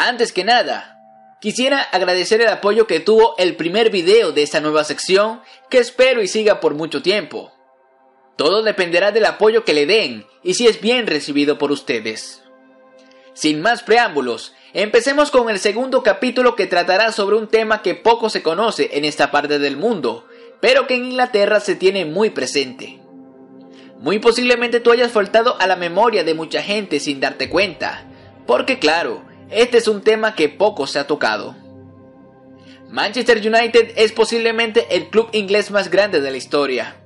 Antes que nada, quisiera agradecer el apoyo que tuvo el primer video de esta nueva sección, que espero y siga por mucho tiempo. Todo dependerá del apoyo que le den y si es bien recibido por ustedes. Sin más preámbulos, empecemos con el segundo capítulo, que tratará sobre un tema que poco se conoce en esta parte del mundo, pero que en Inglaterra se tiene muy presente. Muy posiblemente tú hayas faltado a la memoria de mucha gente sin darte cuenta, porque claro, este es un tema que poco se ha tocado. Manchester United es posiblemente el club inglés más grande de la historia.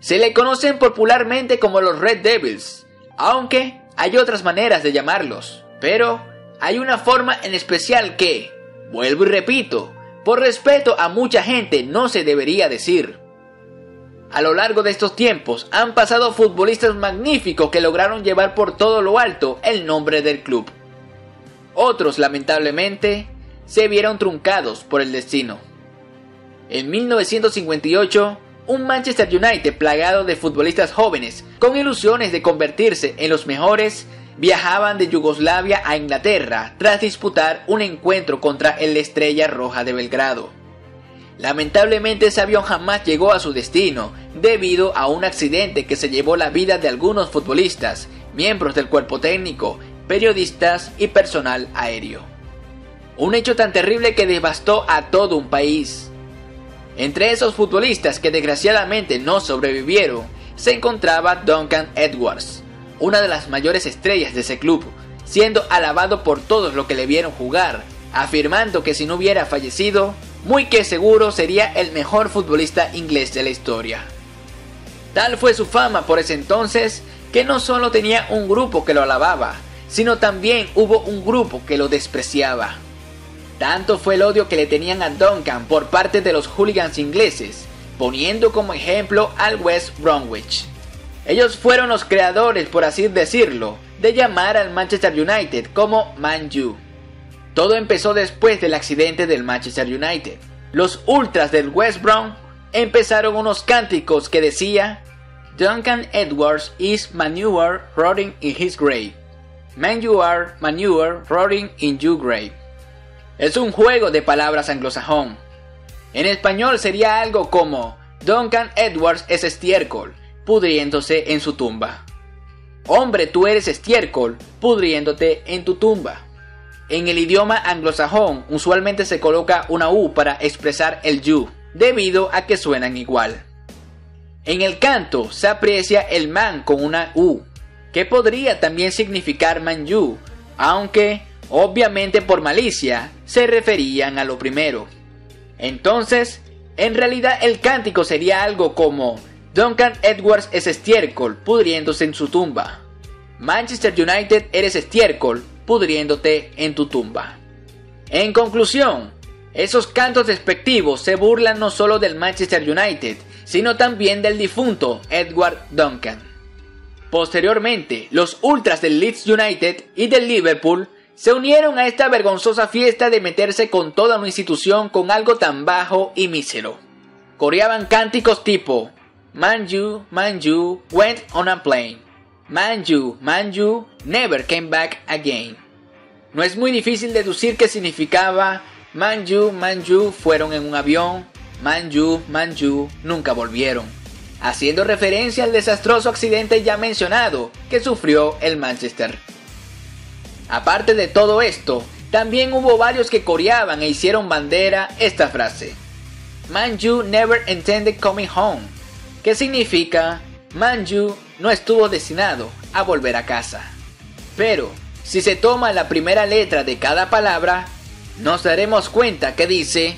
Se le conocen popularmente como los Red Devils, aunque hay otras maneras de llamarlos, pero hay una forma en especial que, vuelvo y repito, por respeto a mucha gente no se debería decir. A lo largo de estos tiempos han pasado futbolistas magníficos que lograron llevar por todo lo alto el nombre del club. Otros, lamentablemente, se vieron truncados por el destino. En 1958, un Manchester United plagado de futbolistas jóvenes con ilusiones de convertirse en los mejores viajaban de Yugoslavia a Inglaterra tras disputar un encuentro contra el Estrella Roja de Belgrado. Lamentablemente ese avión jamás llegó a su destino debido a un accidente que se llevó la vida de algunos futbolistas, miembros del cuerpo técnico, periodistas y personal aéreo. Un hecho tan terrible que devastó a todo un país. Entre esos futbolistas que desgraciadamente no sobrevivieron se encontraba Duncan Edwards, una de las mayores estrellas de ese club, siendo alabado por todos los que le vieron jugar, afirmando que si no hubiera fallecido, muy que seguro sería el mejor futbolista inglés de la historia. Tal fue su fama por ese entonces, que no solo tenía un grupo que lo alababa, sino también hubo un grupo que lo despreciaba. Tanto fue el odio que le tenían a Duncan por parte de los hooligans ingleses, poniendo como ejemplo al West Bromwich. Ellos fueron los creadores, por así decirlo, de llamar al Manchester United como Man U. Todo empezó después del accidente del Manchester United. Los ultras del West Brom empezaron unos cánticos que decía: Duncan Edwards is manure rotting in his grave. Man U are manure rotting in your grave. Es un juego de palabras anglosajón. En español sería algo como: Duncan Edwards es estiércol pudriéndose en su tumba. Hombre, tú eres estiércol pudriéndote en tu tumba. En el idioma anglosajón usualmente se coloca una U para expresar el you, debido a que suenan igual. En el canto se aprecia el man con una U, que podría también significar Man U, aunque obviamente por malicia se referían a lo primero. Entonces, en realidad el cántico sería algo como: Duncan Edwards es estiércol pudriéndose en su tumba. Manchester United, eres estiércol pudriéndote en tu tumba. En conclusión, esos cantos despectivos se burlan no solo del Manchester United, sino también del difunto Edward Duncan. Posteriormente, los ultras del Leeds United y del Liverpool se unieron a esta vergonzosa fiesta de meterse con toda una institución con algo tan bajo y mísero. Coreaban cánticos tipo: Man U, went on a plane. Man U, never came back again. No es muy difícil deducir qué significaba: Man U, fueron en un avión. Man U, nunca volvieron. Haciendo referencia al desastroso accidente ya mencionado que sufrió el Manchester. Aparte de todo esto, también hubo varios que coreaban e hicieron bandera esta frase: Man U never intended coming home. Que significa: Man U no estuvo destinado a volver a casa. Pero si se toma la primera letra de cada palabra, nos daremos cuenta que dice: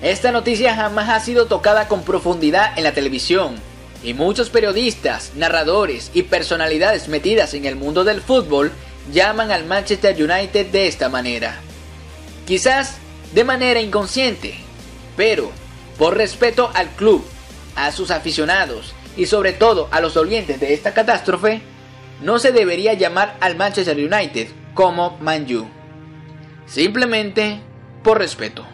Esta noticia jamás ha sido tocada con profundidad en la televisión, y muchos periodistas, narradores y personalidades metidas en el mundo del fútbol llaman al Manchester United de esta manera. Quizás de manera inconsciente, pero por respeto al club a sus aficionados y sobre todo a los dolientes de esta catástrofe, no se debería llamar al Manchester United como Man U, simplemente por respeto.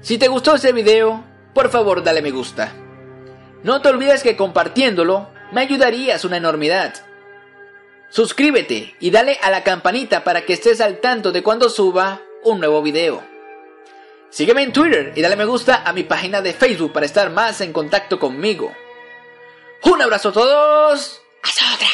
Si te gustó este video, por favor dale me gusta. No te olvides que compartiéndolo me ayudarías una enormidad. Suscríbete y dale a la campanita para que estés al tanto de cuando suba un nuevo video. Sígueme en Twitter y dale me gusta a mi página de Facebook para estar más en contacto conmigo. Un abrazo a todos, hasta otra.